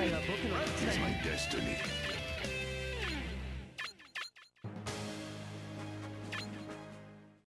This is my destiny.